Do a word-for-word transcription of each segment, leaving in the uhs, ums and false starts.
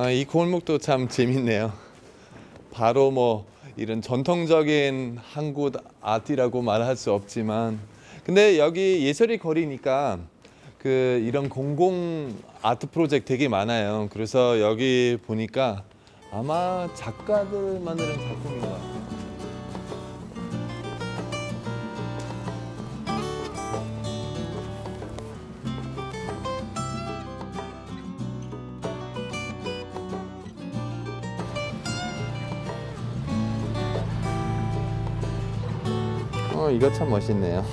아, 이 골목도 참 재밌네요. 바로 뭐 이런 전통적인 한국 아티라고 말할 수 없지만, 근데 여기 예술의 거리니까 그 이런 공공 아트 프로젝트 되게 많아요. 그래서 여기 보니까 아마 작가들 만드는 작품인 것 같아요. 어, 이거 참 멋있네요.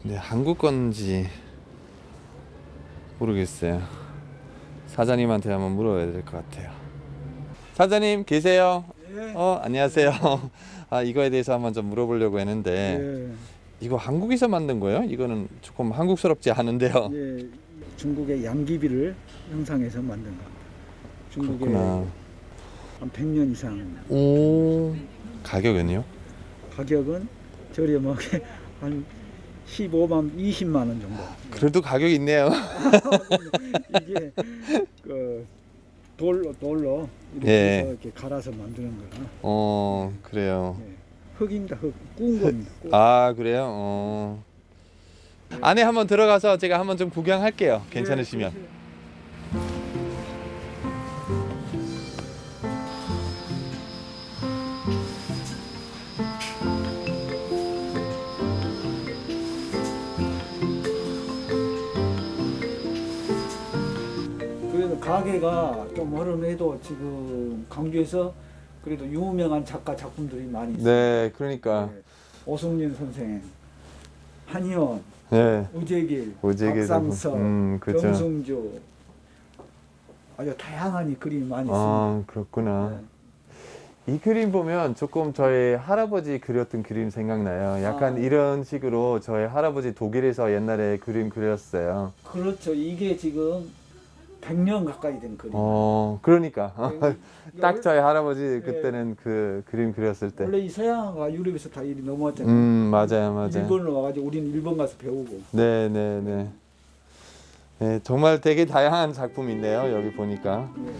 근데 한국 건지 모르겠어요. 사장님한테 한번 물어봐야 될 것 같아요. 사장님 계세요? 네. 어, 안녕하세요. 아, 이거에 대해서 한번 좀 물어보려고 했는데, 네. 이거 한국에서 만든 거예요? 이거는 조금 한국스럽지 않은데요. 네. 중국의 양귀비를 형상해서 만든 겁니다. 중국에 그렇구나. 한 백 년 이상. 오, 가격은요? 가격은 저렴하게 한 십오만, 이십만 원 정도. 그래도 가격이 있네요. 이게 그 돌로, 돌로 이렇게, 예. 이렇게 갈아서 만드는 거라. 어, 그래요. 예. 흙입니다. 흙. 구운 겁니다. 구운. 아, 그래요? 어. 네. 안에 한번 들어가서 제가 한번 좀 구경할게요. 네, 괜찮으시면. 네. 그래도 가게가 좀 어른해도 지금 광주에서 그래도 유명한 작가 작품들이 많이 있어요. 네, 그러니까. 네. 오승윤 선생, 한의원. 네. 우재길, 박상서, 음, 그렇죠. 정승조, 아주 다양한 그림이 많이 아, 있습니다. 그렇구나. 네. 이 그림 보면 조금 저희 할아버지 그렸던 그림 생각나요. 약간 아. 이런 식으로 저희 할아버지 독일에서 옛날에 그림 그렸어요. 그렇죠. 이게 지금 백 년 가까이 된 그림. 어, 그러니까 딱 저희 할아버지 그때는, 네. 그 그림 그렸을 때 원래 이 서양과 유럽에서 다 일이 넘어왔잖아요. 음, 맞아요, 맞아요. 일본으로 와가지고 우리는 일본 가서 배우고. 네, 네, 네. 네, 정말 되게 다양한 작품인데요. 여기 보니까. 네.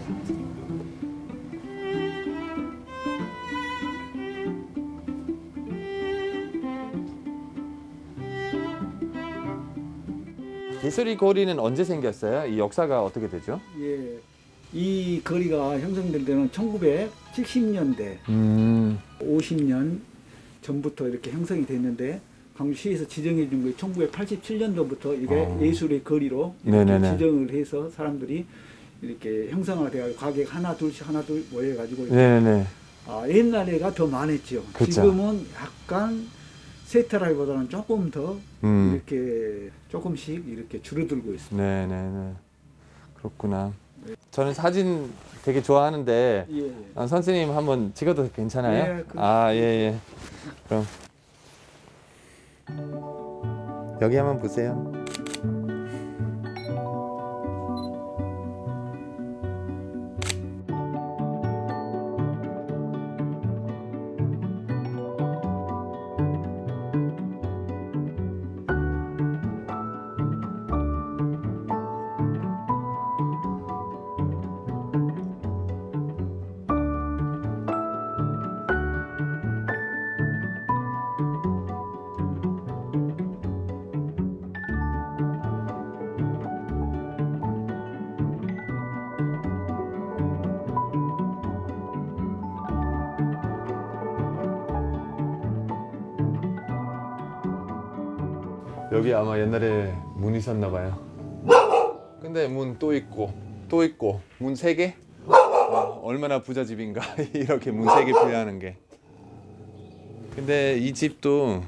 예술의 거리는 언제 생겼어요? 이 역사가 어떻게 되죠? 예, 이 거리가 형성된 데는 천구백칠십 년대, 음. 오십 년 전부터 이렇게 형성이 됐는데 광주시에서 지정해 준 게 천구백팔십칠 년도부터 이게 어. 예술의 거리로 이렇게 네네네. 지정을 해서 사람들이 이렇게 형상화돼서 가게가 하나 둘씩 하나 둘 모여가지고 네네. 아, 옛날에가 더 많았죠. 그쵸. 지금은 약간 세태라기보다는 조금 더 음. 이렇게 조금씩 이렇게 줄어들고 있습니다. 네네네. 그렇구나. 네. 저는 사진 되게 좋아하는데, 예, 예. 아, 선생님 한번 찍어도 괜찮아요? 예, 그... 아, 예, 예. 그럼. 여기 한번 보세요. 여기 아마 옛날에 문 있었나 봐요. 근데 문 또 있고 또 있고 문 세 개? 어, 얼마나 부자집인가. 이렇게 문 세 개 부여하는 게. 근데 이 집도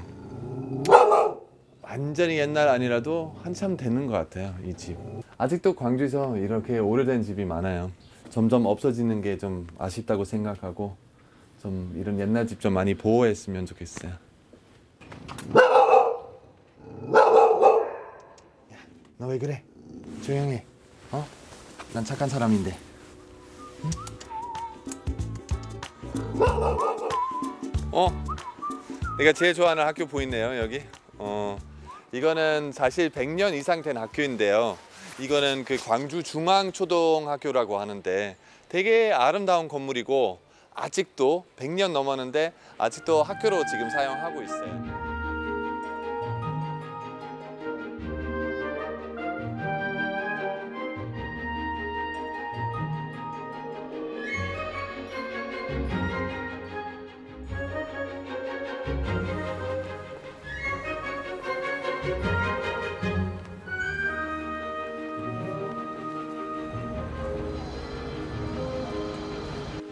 완전히 옛날 아니라도 한참 되는 것 같아요, 이 집. 아직도 광주에서 이렇게 오래된 집이 많아요. 점점 없어지는 게 좀 아쉽다고 생각하고, 좀 이런 옛날 집 좀 많이 보호했으면 좋겠어요. 너 왜 그래? 조용히 해. 어? 난 착한 사람인데. 응? 어? 내가 제일 좋아하는 학교 보이네요, 여기. 어, 이거는 사실 백 년 이상 된 학교인데요. 이거는 그 광주 중앙초등학교라고 하는데 되게 아름다운 건물이고 아직도 백 년 넘었는데 아직도 학교로 지금 사용하고 있어요.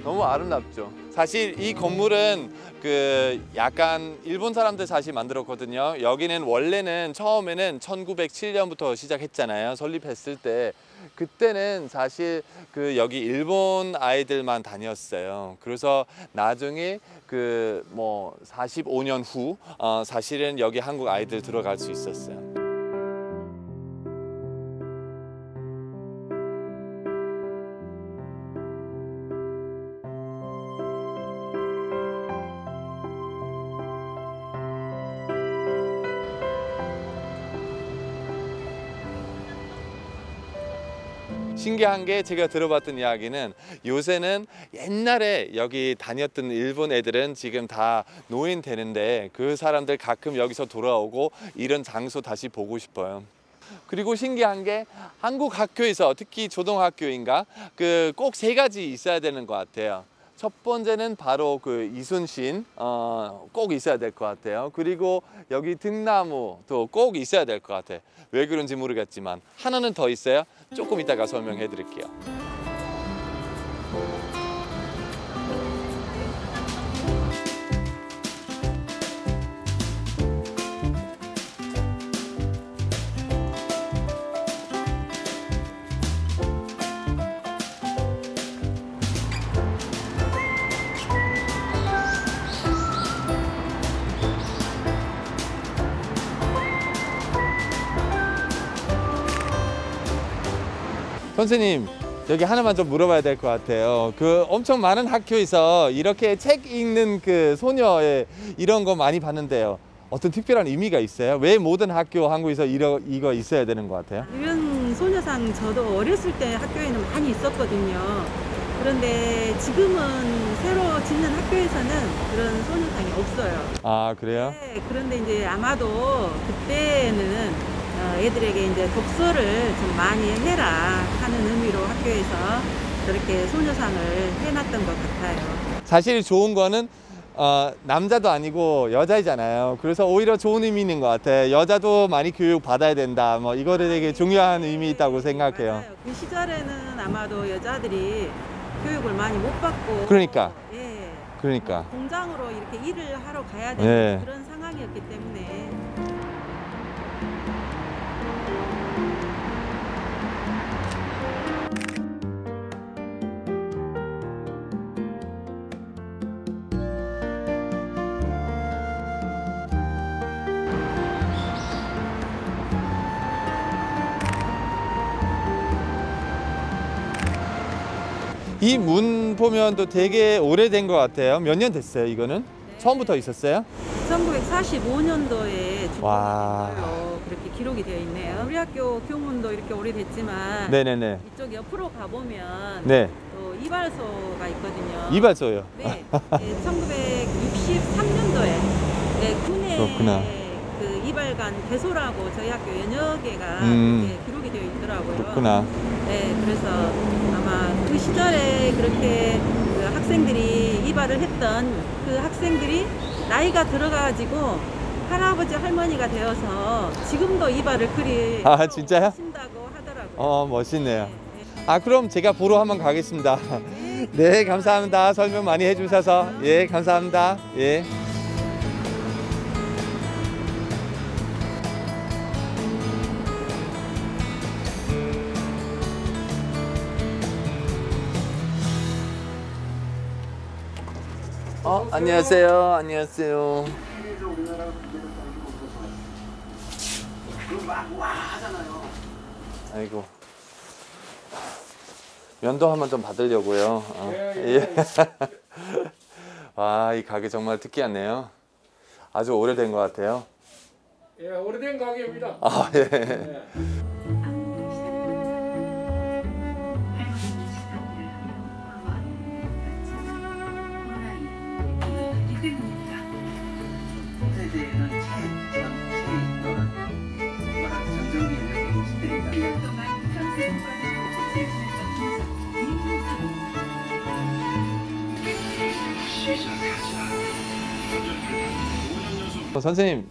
너무 아름답죠. 사실 이 건물은 그 약간 일본 사람들 사실 만들었거든요. 여기는 원래는 처음에는 천구백칠 년부터 시작했잖아요. 설립했을 때. 그때는 사실 그 여기 일본 아이들만 다녔어요. 그래서 나중에 그 뭐 사십오 년 후 어 사실은 여기 한국 아이들 들어갈 수 있었어요. 신기한 게 제가 들어봤던 이야기는 요새는 옛날에 여기 다녔던 일본 애들은 지금 다 노인 되는데 그 사람들 가끔 여기서 돌아오고 이런 장소 다시 보고 싶어요. 그리고 신기한 게 한국 학교에서 특히 초등학교인가 그 꼭 세 가지 있어야 되는 것 같아요. 첫 번째는 바로 그 이순신 어, 꼭 있어야 될 것 같아요. 그리고 여기 등나무도 꼭 있어야 될 것 같아요. 왜 그런지 모르겠지만 하나는 더 있어요. 조금 이따가 설명해 드릴게요. 선생님, 여기 하나만 좀 물어봐야 될 것 같아요. 그 엄청 많은 학교에서 이렇게 책 읽는 그 소녀의 이런 거 많이 봤는데요. 어떤 특별한 의미가 있어요? 왜 모든 학교 한국에서 이러, 이거 있어야 되는 것 같아요? 이런 소녀상 저도 어렸을 때 학교에는 많이 있었거든요. 그런데 지금은 새로 짓는 학교에서는 그런 소녀상이 없어요. 아, 그래요? 네, 그런데 이제 아마도 그때는 애들에게 이제 독서를 좀 많이 해라 하는 의미로 학교에서 저렇게 소녀상을 해놨던 것 같아요. 사실 좋은 거는 어, 남자도 아니고 여자이잖아요. 그래서 오히려 좋은 의미인 것 같아요. 여자도 많이 교육받아야 된다. 뭐 이거를 되게 중요한 의미 있다고 생각해요. 맞아요. 그 시절에는 아마도 여자들이 교육을 많이 못 받고 그러니까. 예. 그러니까. 공장으로 이렇게 일을 하러 가야 되는 예. 그런 상황이었기 때문에 이 문 보면 또 되게 오래된 것 같아요. 몇 년 됐어요, 이거는? 네. 처음부터 있었어요? 천구백사십오 년도에 준공한 걸로 그렇게 기록이 되어 있네요. 우리 학교 교문도 이렇게 오래됐지만 네네네. 이쪽 옆으로 가보면 네. 또 이발소가 있거든요. 이발소요? 네. 네 천구백육십삼 년도에 네, 군의 그렇구나. 그 이발관 개소라고 저희 학교 연여계가 음. 기록이 되어 있더라고요. 그렇구나. 네, 그래서 그 시절에 그렇게 그 학생들이 이발을 했던 그 학생들이 나이가 들어가지고 할아버지 할머니가 되어서 지금도 이발을 그리 아 진짜요? 하신다고 하더라고요. 어 멋있네요. 네, 네. 아 그럼 제가 보러 한번 가겠습니다. 네 감사합니다. 설명 많이 해주셔서 예 감사합니다. 예. 어, 안녕하세요. 안녕하세요. 아이고. 면도 한번 좀 받으려고요. 어. 예. 와, 이 가게 정말 특이하네요. 아주 오래된 것 같아요. 예, 오래된 가게입니다. 아, 예. 예. 선생님,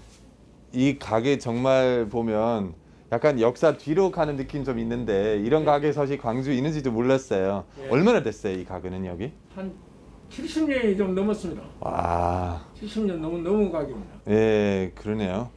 이 가게 정말 보면 약간 역사 뒤로 가는 느낌 좀 있는데 이런 가게 사실 광주에 있는지도 몰랐어요. 예. 얼마나 됐어요, 이 가게는 여기? 한 칠십 년이 좀 넘었습니다. 와, 칠십 년 너무 넘은 가게입니다. 예, 그러네요.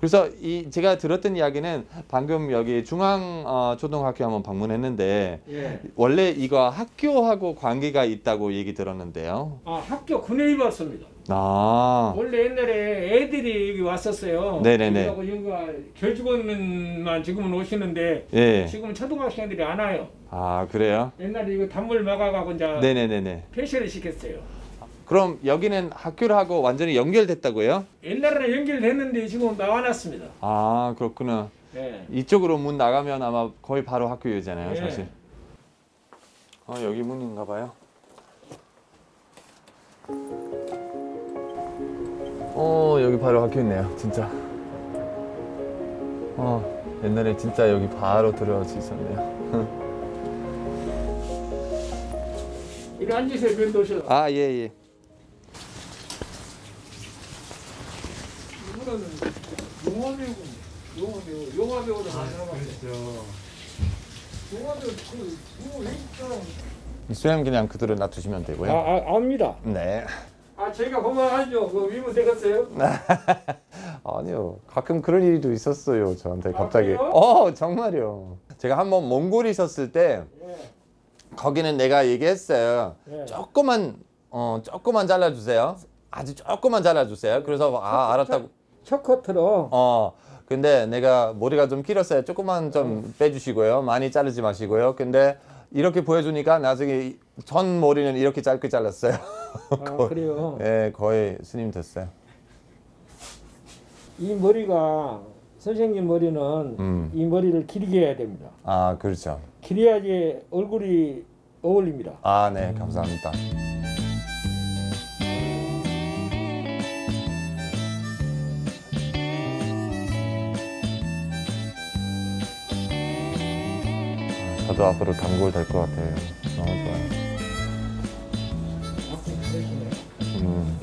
그래서 이 제가 들었던 이야기는 방금 여기 중앙초등학교 한번 방문했는데 예. 원래 이거 학교하고 관계가 있다고 얘기 들었는데요. 아, 학교 근혜이 봤습니다. 아, 원래 옛날에 애들이 여기 왔었어요. 네네네. 그리고 여기가 교직원만 지금은 오시는데 예. 지금은 초등학생들이 안 와요. 아, 그래요? 옛날에 이거 단물 막아가고 이제 네네네네. 폐쇄를 시켰어요. 그럼 여기는 학교하고 완전히 연결됐다고요? 옛날에는 연결됐는데 지금 나와놨습니다. 아, 그렇구나. 네. 이쪽으로 문 나가면 아마 거의 바로 학교잖아요. 네. 사실. 어, 여기 문인가 봐요. 어, 여기 바로 학교 있네요. 진짜. 어, 옛날에 진짜 여기 바로 들어올 수 있었네요. 이리 앉으세요, 변도셔. 아, 예, 예. 이분은 영화 배우군요. 영화 배우, 영화 배우도 안 들어갔어요. 영화 배우, 그, 뭐, 이 수염 그냥 그대로 놔두시면 되고요. 아, 아, 압니다. 네. 아, 저희가 고마워하죠. 그 위문 되겠어요? 아니요. 가끔 그런 일도 있었어요, 저한테 갑자기. 아, 어, 정말요. 제가 한번 몽골에 있었을 때 예. 거기는 내가 얘기했어요. 예. 조금만, 어, 조금만 잘라주세요. 아주 조금만 잘라주세요. 그래서 아, 알았다고. 초커트로. 어, 근데 내가 머리가 좀 길었어요. 조금만 좀 빼주시고요. 많이 자르지 마시고요. 근데 이렇게 보여주니까 나중에 전 머리는 이렇게 짧게 잘랐어요. 아, 거의, 그래요? 예, 거의 스님 됐어요. 이 머리가, 선생님 머리는 음. 이 머리를 길게 해야 됩니다. 아, 그렇죠. 길어야지 얼굴이 어울립니다. 아, 네, 감사합니다. 저도 앞으로 단골 될 것 같아요. 너무 좋아요. 음.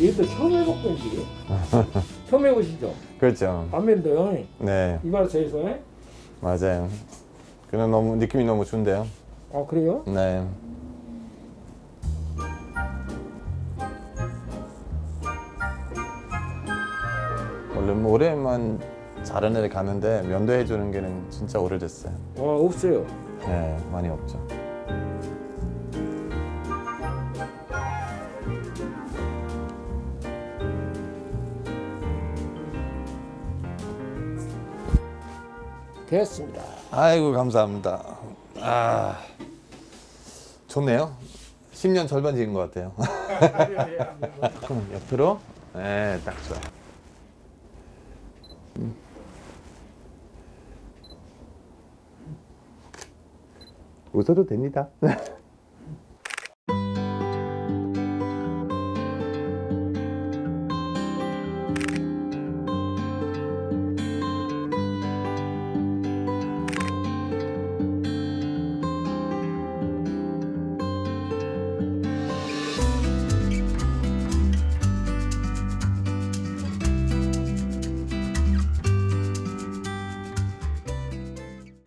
얘도 처음 해볼건지 처음 해보시죠? 그렇죠. 안면도요. 네. 이발소에서. 맞아요. 그냥 너무 느낌이 너무 좋은데요. 아, 그래요? 네. 원래 모래만 자른 애를 가는데 면도해주는 게는 진짜 오래됐어요. 아, 없어요? 네, 많이 없죠. 됐습니다. 아이고, 감사합니다. 아, 좋네요. 십 년 절반 지은 것 같아요. 조금 옆으로. 네, 딱 좋아요. 음. 웃어도 됩니다.